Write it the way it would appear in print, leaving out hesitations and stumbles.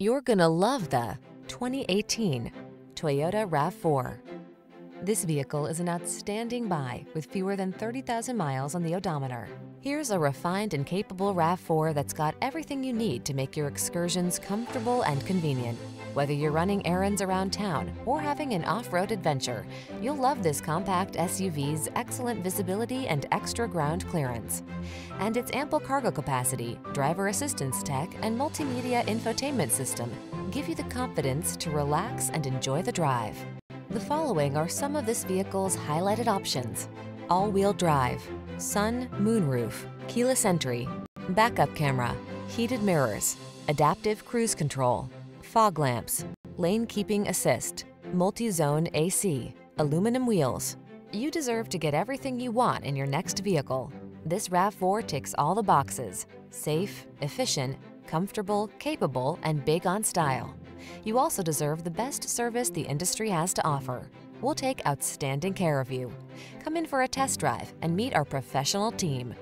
You're gonna love the 2018 Toyota RAV4. This vehicle is an outstanding buy with fewer than 30,000 miles on the odometer. Here's a refined and capable RAV4 that's got everything you need to make your excursions comfortable and convenient. Whether you're running errands around town or having an off-road adventure, you'll love this compact SUV's excellent visibility and extra ground clearance. And its ample cargo capacity, driver assistance tech, and multimedia infotainment system give you the confidence to relax and enjoy the drive. The following are some of this vehicle's highlighted options: all-wheel drive, sun, moonroof, keyless entry, backup camera, heated mirrors, adaptive cruise control, fog lamps, lane keeping assist, multi-zone AC, aluminum wheels. You deserve to get everything you want in your next vehicle. This RAV4 ticks all the boxes: safe, efficient, comfortable, capable, and big on style. You also deserve the best service the industry has to offer. We'll take outstanding care of you. Come in for a test drive and meet our professional team.